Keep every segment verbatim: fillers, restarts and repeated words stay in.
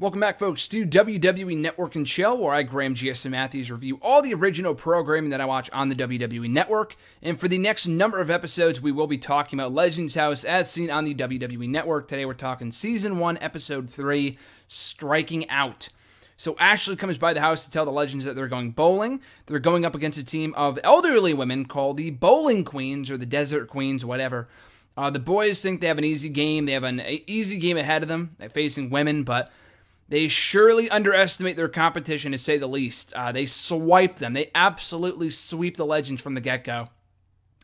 Welcome back, folks, to W W E Network and Chill, where I, Graham G S M Matthews, review all the original programming that I watch on the W W E Network. And for the next number of episodes, we will be talking about Legends House as seen on the W W E Network. Today, we're talking Season one, Episode three, Striking Out. So Ashley comes by the house to tell the Legends that they're going bowling. They're going up against a team of elderly women called the Bowling Queens or the Desert Queens, whatever. Uh, the boys think they have an easy game. They have an easy game ahead of them, facing women, but they surely underestimate their competition, to say the least. Uh, they swipe them. They absolutely sweep the Legends from the get-go.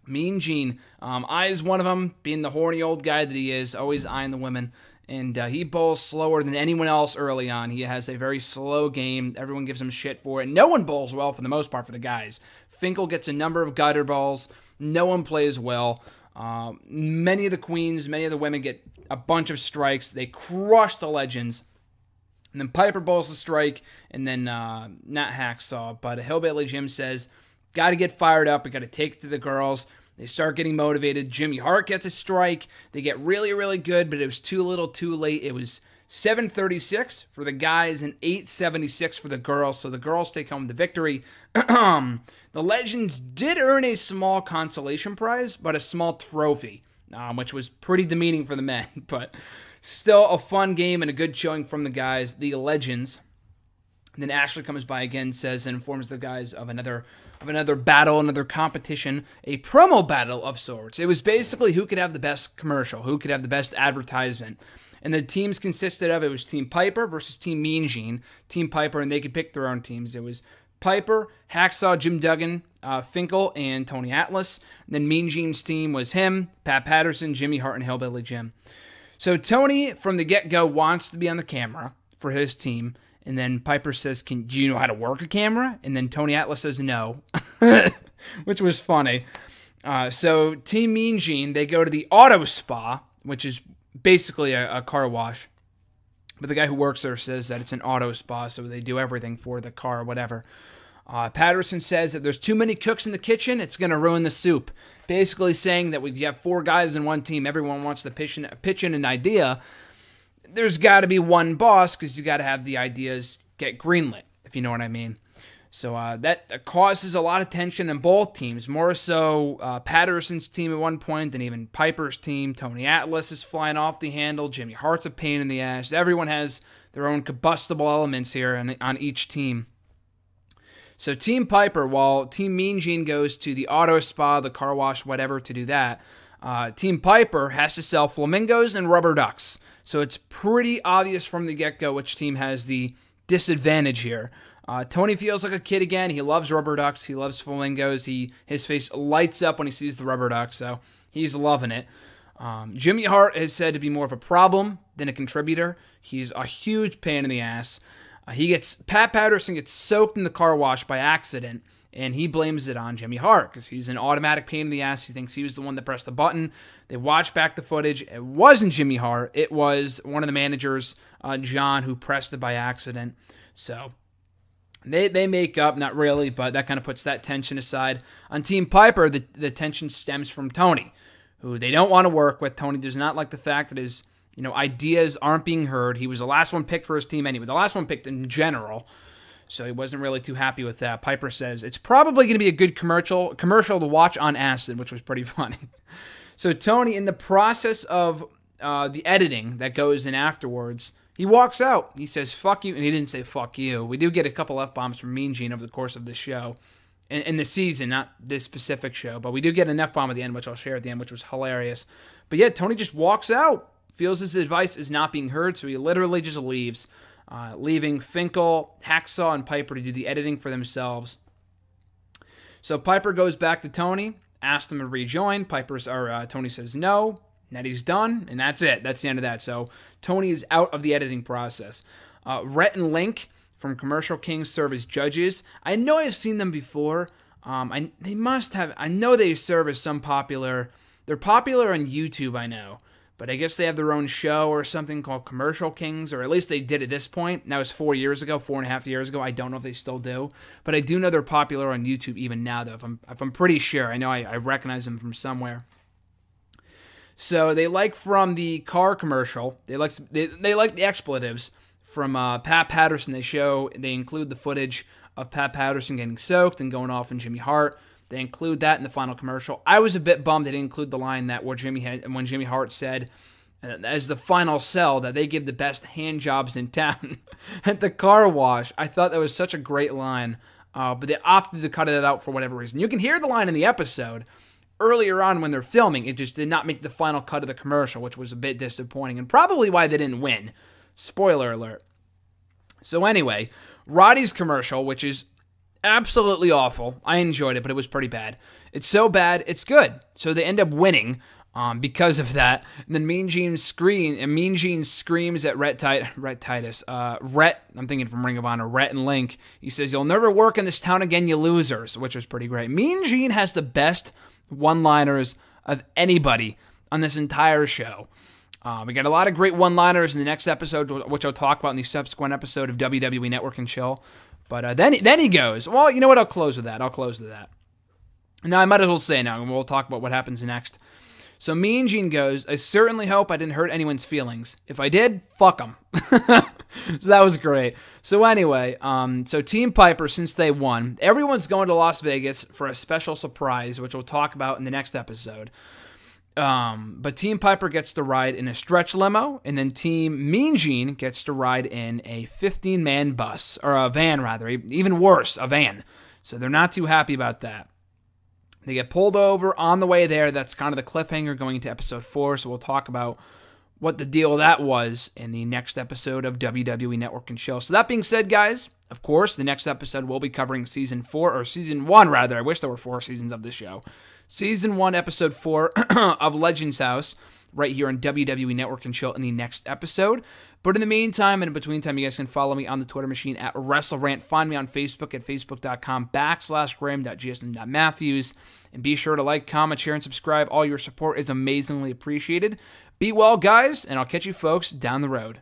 Mean Gene, um, I is one of them, being the horny old guy that he is, always eyeing the women. And uh, he bowls slower than anyone else early on. He has a very slow game. Everyone gives him shit for it. No one bowls well, for the most part, for the guys. Finkel gets a number of gutter balls. No one plays well. Uh, many of the queens, many of the women get a bunch of strikes. They crush the Legends. And then Piper bowls the strike, and then uh, not Hacksaw, but Hillbilly Jim says, got to get fired up. We got to take it to the girls. They start getting motivated. Jimmy Hart gets a strike. They get really, really good, but it was too little, too late. It was seven thirty-six for the guys and eight seventy-six for the girls, so the girls take home the victory. The Legends did earn a small consolation prize, but a small trophy, um, which was pretty demeaning for the men, but still a fun game and a good showing from the guys, the Legends. And then Ashley comes by again, says, and informs the guys of another of another battle, another competition, a promo battle of sorts. It was basically who could have the best commercial, who could have the best advertisement. And the teams consisted of, it was Team Piper versus Team Mean Gene. Team Piper, and they could pick their own teams. It was Piper, Hacksaw, Jim Duggan, uh, Finkel, and Tony Atlas. And then Mean Gene's team was him, Pat Patterson, Jimmy Hart, and Hillbilly Jim. So Tony, from the get-go, wants to be on the camera for his team. And then Piper says, "Can do you know how to work a camera?" And then Tony Atlas says, "No," which was funny. Uh, so Team Mean Gene, they go to the auto spa, which is basically a, a car wash. But the guy who works there says that it's an auto spa, so they do everything for the car, whatever. Uh, Patterson says that there's too many cooks in the kitchen, it's going to ruin the soup. Basically saying that when you have four guys in one team, everyone wants to pitch in, pitch in an idea. There's got to be one boss because you got to have the ideas get greenlit, if you know what I mean. So uh, that causes a lot of tension in both teams. More so uh, Patterson's team at one point than even Piper's team. Tony Atlas is flying off the handle. Jimmy Hart's a pain in the ass. Everyone has their own combustible elements here on, on each team. So Team Piper, while Team Mean Gene goes to the auto spa, the car wash, whatever, to do that, uh, Team Piper has to sell flamingos and rubber ducks. So it's pretty obvious from the get-go which team has the disadvantage here. Uh, Tony feels like a kid again. He loves rubber ducks. He loves flamingos. He his face lights up when he sees the rubber ducks, so he's loving it. Um, Jimmy Hart is said to be more of a problem than a contributor. He's a huge pain in the ass. Uh, he gets Pat Patterson gets soaked in the car wash by accident, and he blames it on Jimmy Hart because he's an automatic pain in the ass. He thinks he was the one that pressed the button. They watch back the footage. It wasn't Jimmy Hart. It was one of the managers, uh, John, who pressed it by accident. So they they make up, not really, but that kind of puts that tension aside. On Team Piper, the, the tension stems from Tony, who they don't want to work with. Tony does not like the fact that his You know, ideas aren't being heard. He was the last one picked for his team anyway. The last one picked in general. So he wasn't really too happy with that. Piper says, it's probably going to be a good commercial commercial to watch on acid, which was pretty funny. So Tony, in the process of uh, the editing that goes in afterwards, he walks out. He says, fuck you. And he didn't say, fuck you. We do get a couple F-bombs from Mean Gene over the course of this show. In, in the season, not this specific show. But we do get an F-bomb at the end, which I'll share at the end, which was hilarious. But yeah, Tony just walks out. Feels his advice is not being heard, so he literally just leaves, uh, leaving Finkel, Hacksaw, and Piper to do the editing for themselves. So Piper goes back to Tony, asks him to rejoin. Piper's, or, uh, Tony says no, and that he's done, and that's it. That's the end of that. So Tony is out of the editing process. Uh, Rhett and Link from Commercial Kings serve as judges. I know I've seen them before. Um, I, they must have. I know they serve as some popular. They're popular on YouTube, I know. But I guess they have their own show or something called Commercial Kings, or at least they did at this point. And that was four years ago, four and a half years ago. I don't know if they still do. But I do know they're popular on YouTube even now, though, if I'm, if I'm pretty sure. I know I, I recognize them from somewhere. So they like from the car commercial, they like, they, they like the expletives from uh, Pat Patterson. They show, they include the footage of Pat Patterson getting soaked and going off on Jimmy Hart. They include that in the final commercial. I was a bit bummed they didn't include the line that where Jimmy had, when Jimmy Hart said, as the final sell, that they give the best hand jobs in town at the car wash. I thought that was such a great line, uh, but they opted to cut it out for whatever reason. You can hear the line in the episode earlier on when they're filming. It just did not make the final cut of the commercial, which was a bit disappointing and probably why they didn't win. Spoiler alert. So anyway, Roddy's commercial, which is absolutely awful. I enjoyed it, but it was pretty bad. It's so bad, it's good. So they end up winning um, because of that. And then Mean Gene scream, and Mean Gene screams at Rhett, Tit Rhett Titus. Uh, Rhett, I'm thinking from Ring of Honor, Rhett and Link. He says, "You'll never work in this town again, you losers," which was pretty great. Mean Gene has the best one-liners of anybody on this entire show. Uh, we got a lot of great one-liners in the next episode, which I'll talk about in the subsequent episode of W W E Network and Chill. But uh, then, then he goes, well, you know what? I'll close with that. I'll close with that. Now, I might as well say now, and we'll talk about what happens next. So Mean Gene goes, "I certainly hope I didn't hurt anyone's feelings. If I did, fuck them." So that was great. So anyway, um, so Team Piper, since they won, everyone's going to Las Vegas for a special surprise, which we'll talk about in the next episode. Um, but Team Piper gets to ride in a stretch limo, and then Team Mean Gene gets to ride in a fifteen man bus, or a van rather, even worse, a van. So they're not too happy about that. They get pulled over on the way there. That's kind of the cliffhanger going into episode four, so we'll talk about what the deal of that was in the next episode of W W E Network and Chill. So that being said, guys, of course, the next episode will be covering season four, or season one rather. I wish there were four seasons of this show. Season one, episode four of Legends House, right here on W W E Network and Chill in the next episode. But in the meantime, and in between time, you guys can follow me on the Twitter machine at WrestleRant. Find me on Facebook at facebook.com backslash Graham.gsm.Matthews. And be sure to like, comment, share, and subscribe. All your support is amazingly appreciated. Be well, guys, and I'll catch you folks down the road.